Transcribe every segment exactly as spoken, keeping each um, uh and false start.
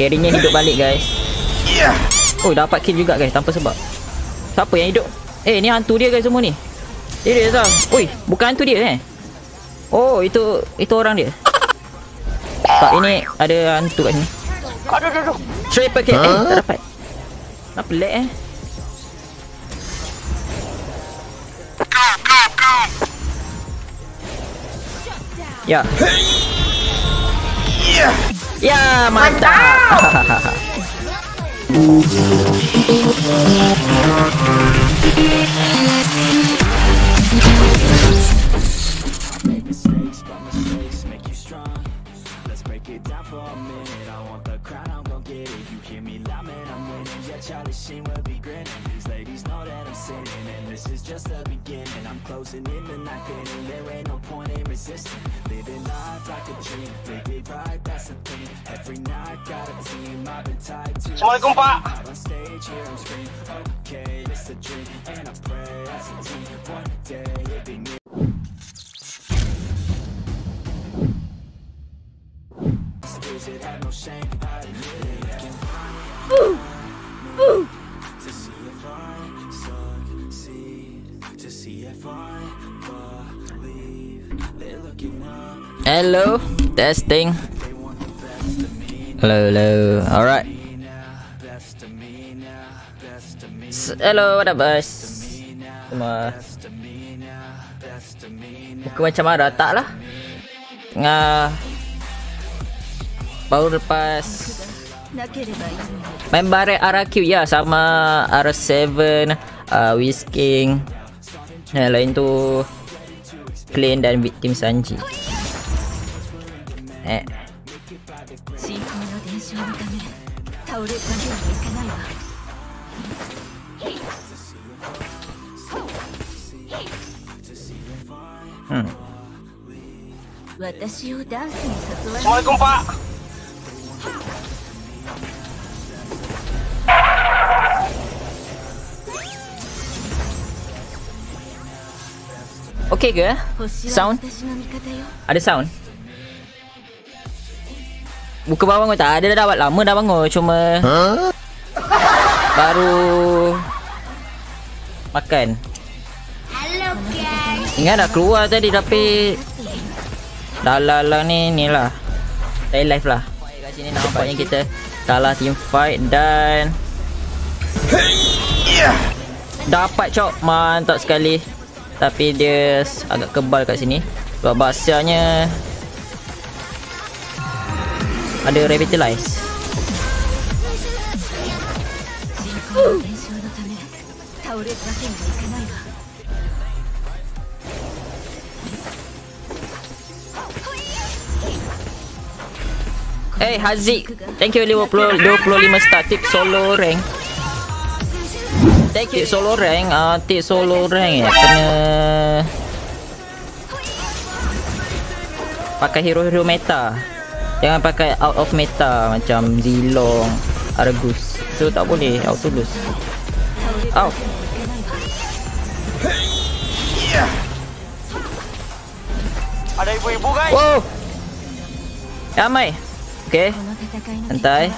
Carry-nya hidup balik guys. Oh dapat kill juga guys tanpa sebab. Siapa yang hidup? Eh ni hantu dia guys semua ni. Dia dia tau. Oi bukan hantu dia eh. Oh itu itu orang dia. Tak ini ada hantu kat sini. Aduh aduh aduh. Triple kill. Eh tak dapat. Kenapa lag eh? Ya. Ya. Ya, mantap. mantap. Closing in the night, and there ain't no point in resisting. Living life like a dream, take it right, that's the thing. Every night got a team, I've been tied to. Assalamualaikum Pak. On stage here and scream, okay, it's a dream, and I pray as a team one day it'll be me. Excuse it, had no shame, I didn't Woo! Woo! To see if I succeed. Hello, testing. Hello, hello. Alright. Hello, what up guys? Cuma muka macam marah tak lah. Tengah baru lepas member R R Q ya sama R seven, uh, Whisking. Nah, lain tu Clan dan victim Sanji. Eh. Hmm. Assalamualaikum Pak. Okey ke? Sound? Ada sound? Buka bangun tak? Ada dah buat lama dah bangun. Cuma huh? Baru makan. Hello guys. Ingat dah keluar tadi tapi dalah lah ni ni lah. Stay live lah. Kat sini nampaknya kita kalah team fight dan dapat cok. Mantap sekali. Tapi dia agak kebal kat sini. Sebab Baxianya ada revitalize. Hey Haziq, thank you lima puluh, dua puluh lima star tip solo rank. Tip solo rank, uh, tip solo rank ya. Kena pakai hero-hero meta. Jangan pakai out of meta macam Zilong, Argus. So tak boleh out tulus. Out. Ada ibu-ibu guys. Wow. Ramai. Okey. Santai.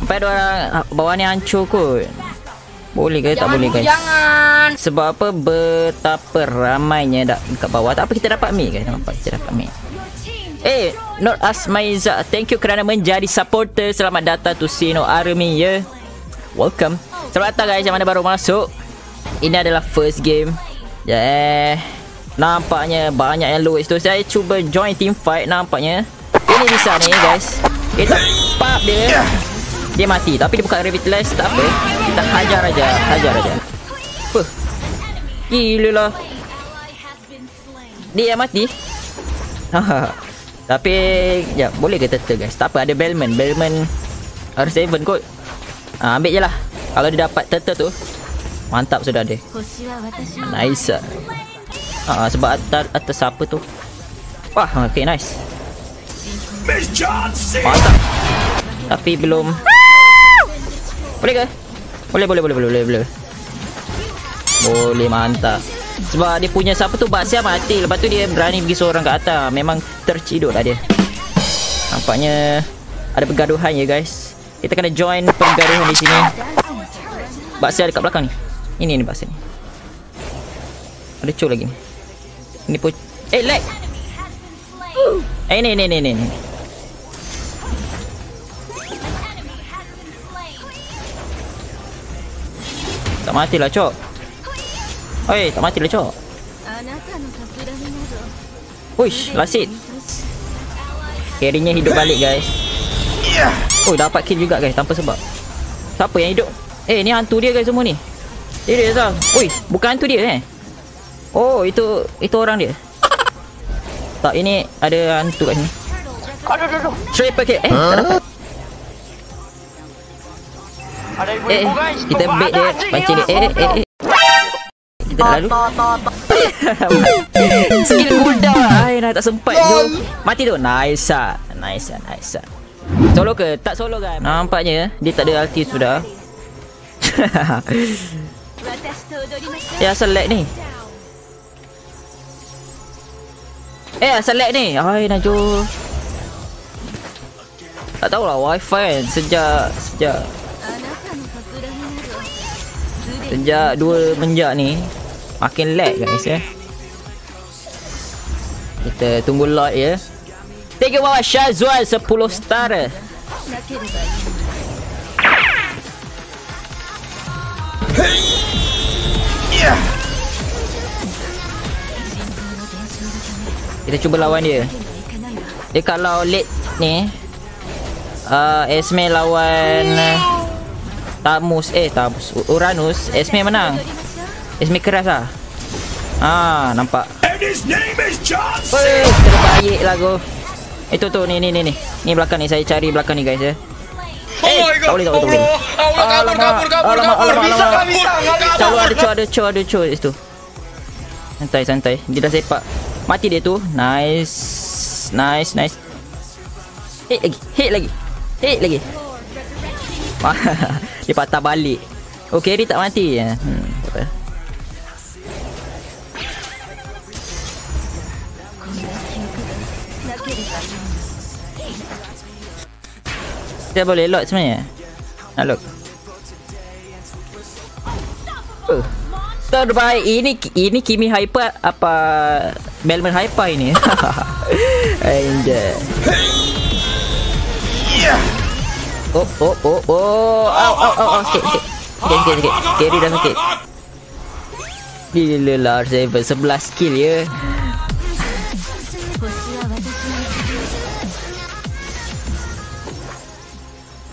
Sampai dua orang bawah ni hancur kot. Boleh ke tak boleh guys? Jangan. Sebab apa betapa ramainya dak dekat bawah. Tak apa kita dapat mid guys. Nampak kita dapat mid. Eh, Not Asmaiza, thank you kerana menjadi supporter. Selamat datang to Syno Army ya. Yeah. Welcome. Selamat datang guys yang mana baru masuk. Ini adalah first game. Ya. Yeah. Nampaknya banyak yang lowest tu. Saya cuba join team fight nampaknya. Ini bisa ni guys. Kita pap dia. Dia mati tapi dia bukan revitalize tak apa. Kita hajar aja, hajar aja. Apa? Gila lah. Dia mati. Tapi ya boleh ke turtle guys. Tak apa ada Belmont. Belmont R seven kot. Ha, ambil je lah. Kalau dia dapat turtle tu mantap sudah dia. Nice. Ah ha, sebab atas atas apa tu? Wah, okey nice. Mantap. Tapi belum. Boleh ke? Boleh boleh boleh boleh boleh boleh. Boleh mantap. Sebab dia punya siapa tu Baxia mati. Lepas tu dia berani pergi seorang kat atas. Memang terciduk lah dia. Nampaknya Ada pergaduhan ya guys. Kita kena join pergaduhan di sini. Baxia dekat belakang nih. Ini nih Baxia ni. Ada cu lagi ni. Ini pun eh lag. Eh ni ni ni ni. Tak matilah cok. Oi, tak matilah cok. Uish, lasit. Carry-nya hidup balik guys. Oh, dapat kill juga guys tanpa sebab. Siapa yang hidup? Eh, ni hantu dia guys semua ni. Dia dia Zal. Oi, bukan hantu dia eh. Oh, itu itu orang dia. Tak, ini ada hantu kat sini. Aduh, aduh, aduh. Triple kill. Eh, huh? Tak dapat. Ada ibu-ibu eh, guys. Kita bait dia, pancing dia. Eh, eh, eh, eh. Kita lalu. Skill cooldown. Ai, nak tak sempat je. Mati tu. Nice ah. Nice ah, nice ah. Solo ke? Tak solo guys. Nampaknya dia tak ada ulti sudah. Ya, select ni. Eh, select ni. Ai, Najul. Tak tahulah wifi kan sejak sejak Sejak dua menjak ni makin lag guys ya. Kita tunggu lot ya. Tiga bawah Syazwan sepuluh star. Kita cuba lawan dia. Dia kalau late ni uh, Esme lawan Thamuz, eh Thamuz, Uranus, Esme menang. Esme keras lah. Ah, nampak. Weh, terbaik lah go. Itu tu, ni ni ni ni. Ni belakang ni, saya cari belakang ni guys ya. Eh, tak boleh, tak boleh, tak boleh. Alamak, kabur, kabur, alamak, alamak, alamak. Cua, ada cua, ada cua, ada cua di situ. Santai, santai. Dia dah sepak. Mati dia tu. Nice, nice, nice. Hit lagi, hit lagi, hit lagi. Dia patah balik. Oh, carry tak mati. Hmm, apa. Dia boleh lock sebenarnya. Nak lock. Oh. Terbaik. Ini ini Kimi hyper apa Belmont hyper ini. Anjay. Oh, oh, oh, oh, oh, oh, oh, oh, sikit, sikit. Sikit, sikit, sikit. Carry dah sikit. Gila lah, R tujuh. sebelas kill ya.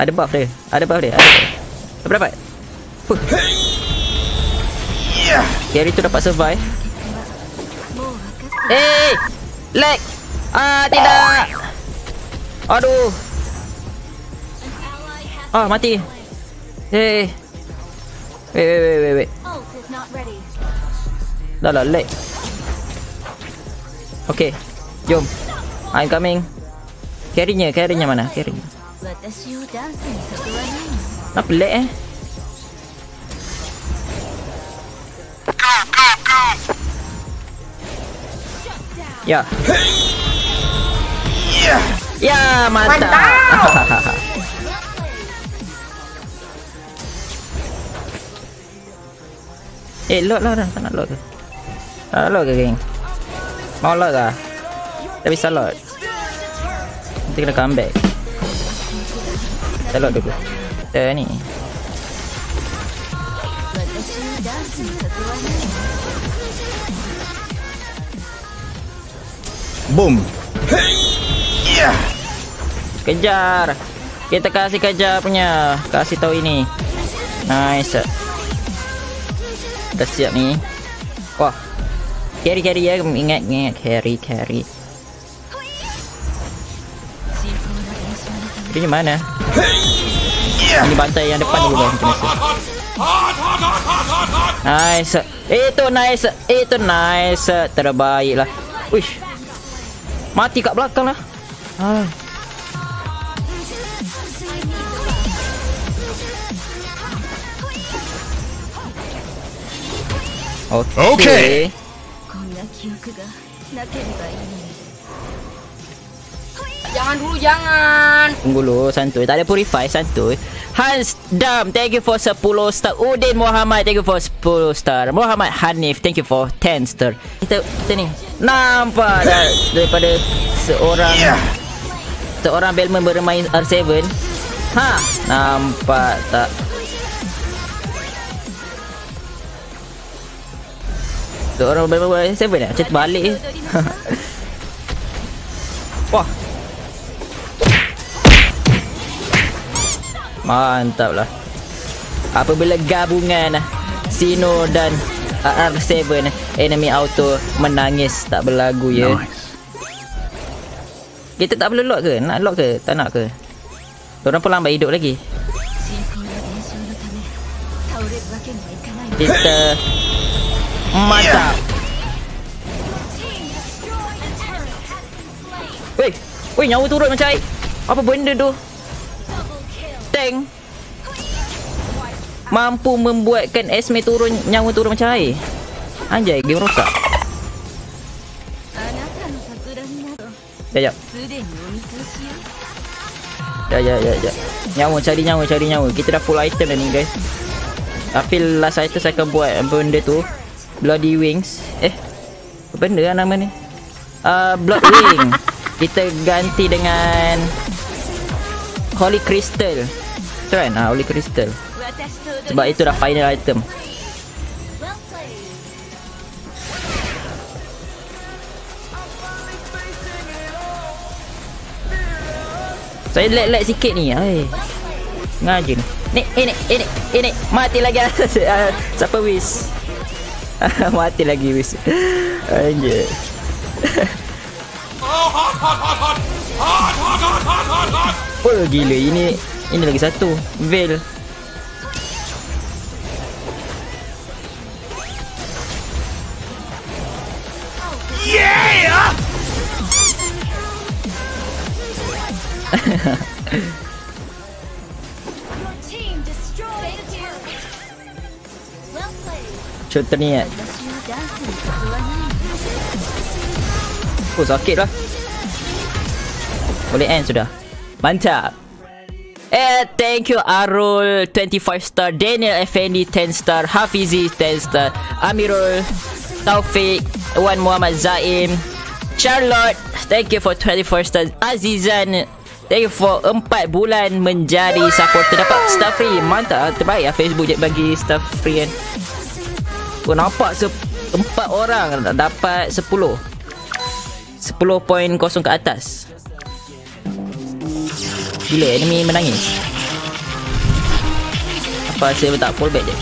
Ada buff dia. Ada buff dia. Ada. Apa dapat? Huh. Carry tu dapat survive. Eh! Lag! Ah, tidak! Aduh! Ah, mati. Eh. Wait, wait, wait, wait, wait. Dah lah, lag. Okay, jom. I'm coming. Carry-nya, carry-nya mana? Carry-nya. Kenapa lag eh? Ya. Ya, mantap. Eh, load lah orang. Tak nak load ke? Tak nak load ke, geng? Mau load lah. Tak bisa load. Nanti kena comeback. Kita load dulu. Kita ni. Boom. Kejar. Kita kasih kejar punya. Kasih tahu ini. Nice. Dah siap ni. Wah. Carry carry ya. Ingat ingat carry carry. Ini mana? Ini bantai yang depan dulu guys. Nice. Itu nice. Itu nice. Terbaik lah. Uish. Mati kat belakang lah. Ah. Okey. Jangan dulu, jangan. Tunggu dulu, santuy. Tak ada purify, santuy. Hans Dam, thank you for sepuluh star. Udin Muhammad, thank you for sepuluh star. Muhammad Hanif, thank you for sepuluh star. Kita, kita ni nampak dah daripada seorang yeah. seorang Belmont bermain R tujuh. Ha, nampak tak? Seorang Belmont bermain R tujuh dah. Macam terbalik je. Wah, mantap lah. Apabila gabungan Syno dan R R Q tujuh, enemy auto menangis tak berlagu ya. Nice. Kita tak perlu lock ke? Nak lock ke? Tak nak ke? Diorang pun lambat hidup lagi. Kita mantap. Weh, weh, nyawa turut macam air. Apa benda tu? Tank mampu membuatkan Esme turun, nyawa turun macam air. Anjay, game rosak. Sekejap. Sekejap, sekejap, sekejap. Nyawa, cari nyawa, cari nyawa. Kita dah full item dah ni guys. Tapi last item saya akan buat benda tu, Bloody Wings. Eh, apa benda lah nama ni? Uh, Bloody Wings. Kita ganti dengan Holy Crystal. Betul kan? Ha, Holy Crystal. Sebab itu dah final item. Saya lag-lag sikit ni. Hai. Ngaji ni. Ni, ini, ini, ini. Mati lagi atas. Siapa wish? Mati lagi wish. Anjir. Oh, hot, hot, hot, hot. Hot, hot, hot, hot, hot, hot. Oh, gila, ini ini lagi satu Veil. Yeah! Shooter ni kan? Oh, sakit lah. Boleh end sudah. Mantap. Eh, thank you Arul dua puluh lima star, Daniel Effendi sepuluh star, Hafizi sepuluh star, Amirul, Taufik, Wan Muhammad Zaim, Charlotte, thank you for dua puluh empat star, Azizan, thank you for empat bulan menjadi supporter, dapat star free. Mantap, terbaik lah Facebook bagi star free kan. Oh, nampak empat orang dapat sepuluh. sepuluh kosong ke atas. Gila, enemy menangis. Apa saya tak pull back je?